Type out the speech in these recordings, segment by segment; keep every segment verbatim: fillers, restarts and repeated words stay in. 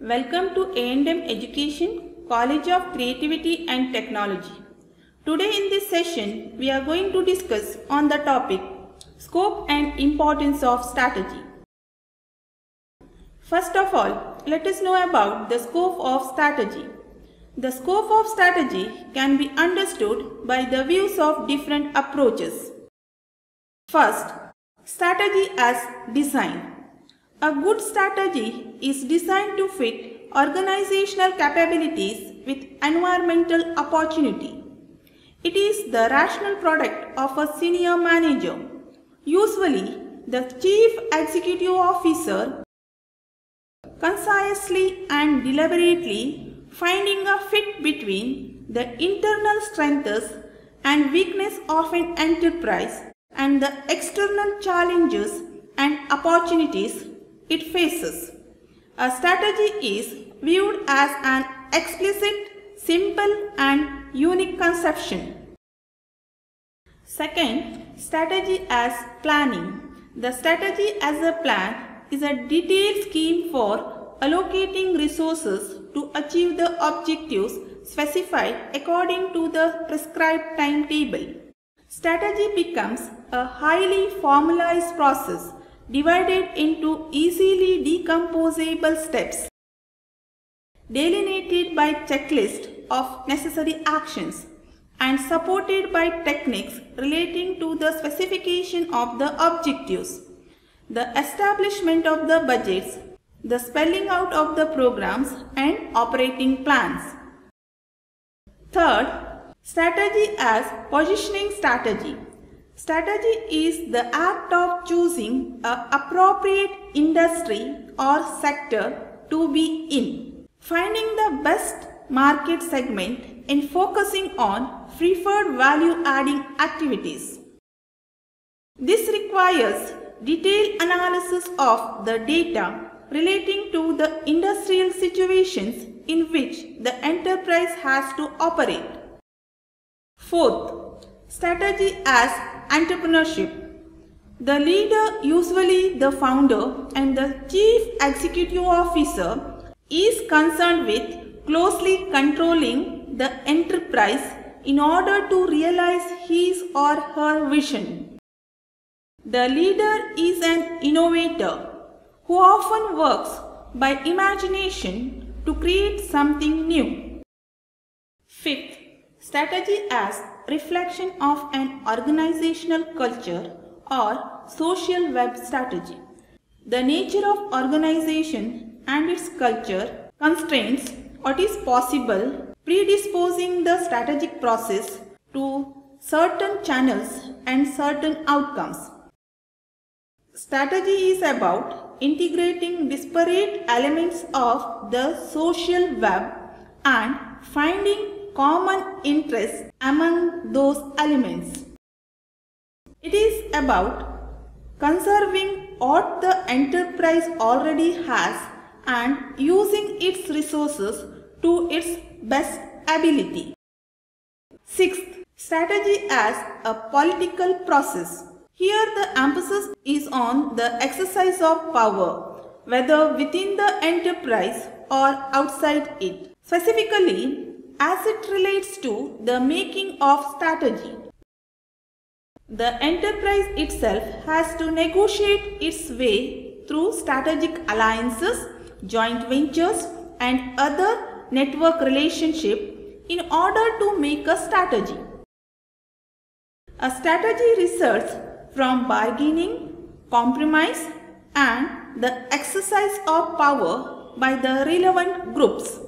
Welcome to A and M Education, College of Creativity and Technology. Today in this session, we are going to discuss on the topic, Scope and Importance of Strategy. First of all, let us know about the scope of strategy. The scope of strategy can be understood by the views of different approaches. First, strategy as design. A good strategy is designed to fit organizational capabilities with environmental opportunity. It is the rational product of a senior manager, usually the chief executive officer, consciously and deliberately finding a fit between the internal strengths and weakness of an enterprise and the external challenges and opportunities it faces. A strategy is viewed as an explicit, simple and unique conception. Second, strategy as planning. The strategy as a plan is a detailed scheme for allocating resources to achieve the objectives specified according to the prescribed timetable. Strategy becomes a highly formalized process divided into easily decomposable steps, delineated by checklist of necessary actions and supported by techniques relating to the specification of the objectives, the establishment of the budgets, the spelling out of the programs and operating plans. Third, strategy as positioning strategy. Strategy is the act of choosing an appropriate industry or sector to be in, finding the best market segment and focusing on preferred value-adding activities. This requires detailed analysis of the data relating to the industrial situations in which the enterprise has to operate. Fourth, strategy as entrepreneurship. The leader, usually the founder and the chief executive officer, is concerned with closely controlling the enterprise in order to realize his or her vision. The leader is an innovator who often works by imagination to create something new. Fifth, strategy as reflection of an organizational culture or social web strategy. The nature of organization and its culture constrains what is possible, predisposing the strategic process to certain channels and certain outcomes. Strategy is about integrating disparate elements of the social web and finding common interests among those elements. It is about conserving what the enterprise already has and using its resources to its best ability. Sixth, strategy as a political process. Here the emphasis is on the exercise of power, whether within the enterprise or outside it. Specifically, as it relates to the making of strategy, the enterprise itself has to negotiate its way through strategic alliances, joint ventures, and other network relationships in order to make a strategy. A strategy results from bargaining, compromise, and the exercise of power by the relevant groups.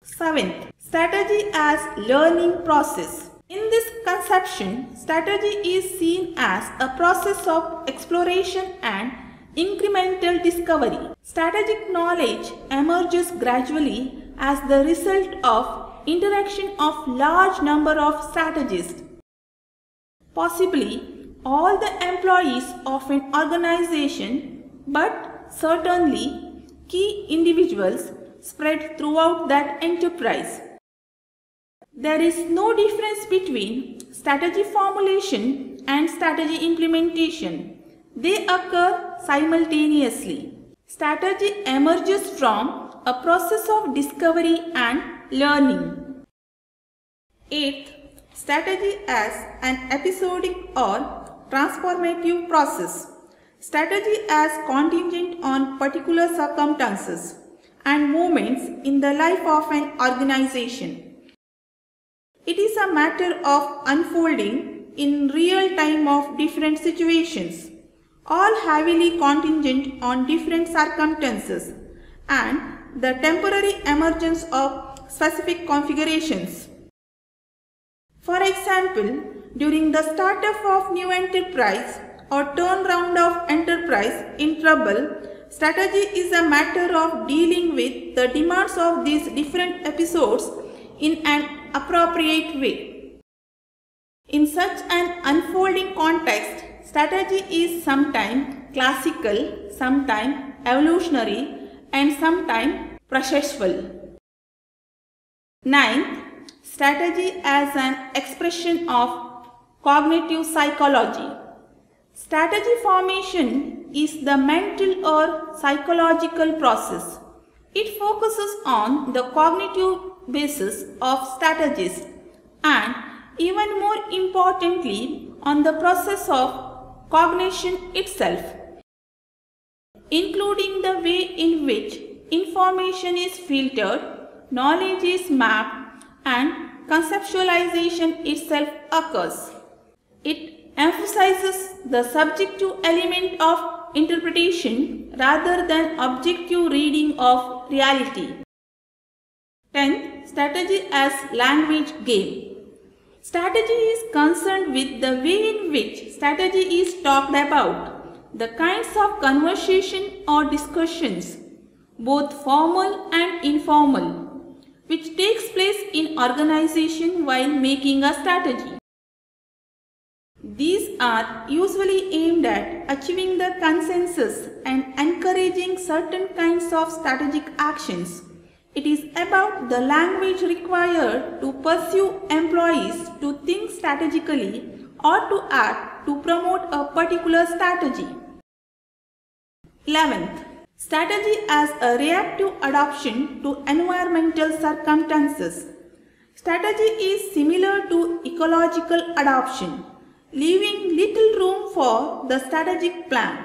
Seventh, strategy as learning process. In this conception, strategy is seen as a process of exploration and incremental discovery. Strategic knowledge emerges gradually as the result of interaction of large number of strategists. Possibly all the employees of an organization, but certainly key individuals spread throughout that enterprise. There is no difference between strategy formulation and strategy implementation. They occur simultaneously. Strategy emerges from a process of discovery and learning. Eighth, strategy as an episodic or transformative process. Strategy as contingent on particular circumstances and moments in the life of an organization. It is a matter of unfolding in real time of different situations, all heavily contingent on different circumstances and the temporary emergence of specific configurations. For example, during the startup of new enterprise or turnaround of enterprise in trouble, strategy is a matter of dealing with the demands of these different episodes in an appropriate way. In such an unfolding context, strategy is sometimes classical, sometimes evolutionary, and sometimes processual. Ninth, strategy as an expression of cognitive psychology. Strategy formation is the mental or psychological process. It focuses on the cognitive basis of strategies and, even more importantly, on the process of cognition itself, including the way in which information is filtered, knowledge is mapped, and conceptualization itself occurs. It emphasizes the subjective element of interpretation rather than objective reading of reality. tenth. Strategy as language game. Strategy is concerned with the way in which strategy is talked about, the kinds of conversation or discussions, both formal and informal, which takes place in organization while making a strategy. These are usually aimed at achieving the consensus and encouraging certain kinds of strategic actions. It is about the language required to pursue employees to think strategically or to act to promote a particular strategy. eleventh. Strategy as a reactive adaptation to environmental circumstances. Strategy is similar to ecological adaptation, leaving little room for the strategic plan,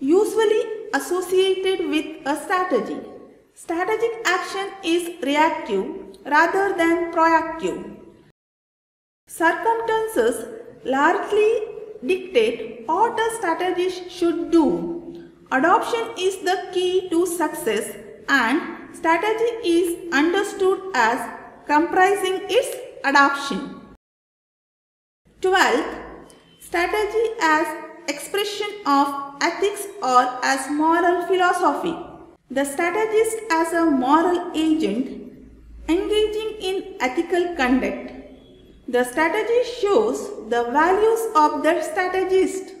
usually associated with a strategy. Strategic action is reactive rather than proactive. Circumstances largely dictate what a strategist should do. Adoption is the key to success, and strategy is understood as comprising its adoption. twelfth. Strategy as expression of ethics or as moral philosophy. The strategist as a moral agent engaging in ethical conduct. The strategy shows the values of the strategist.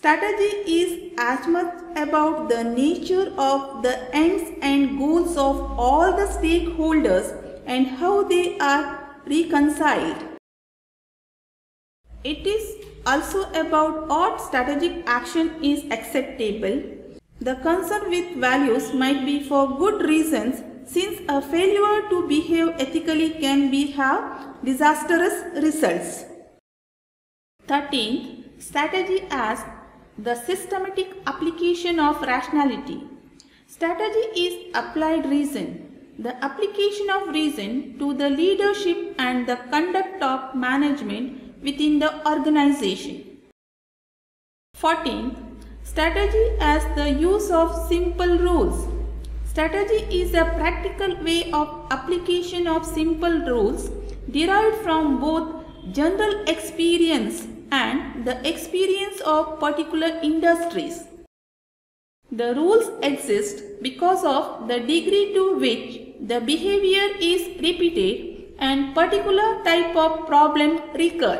Strategy is as much about the nature of the ends and goals of all the stakeholders and how they are reconciled. It is also about what strategic action is acceptable. The concern with values might be for good reasons, since a failure to behave ethically can be have disastrous results. thirteenth. Strategy as the systematic application of rationality. Strategy is applied reason, the application of reason to the leadership and the conduct of management within the organization. fourteenth. Strategy as the use of simple rules. Strategy is a practical way of application of simple rules derived from both general experience and the experience of particular industries. The rules exist because of the degree to which the behavior is repeated and particular type of problem recur.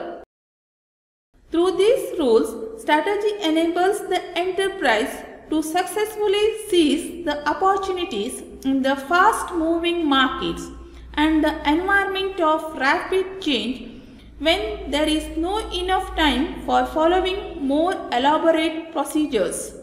Through these rules, strategy enables the enterprise to successfully seize the opportunities in the fast-moving markets and the environment of rapid change when there is no enough time for following more elaborate procedures.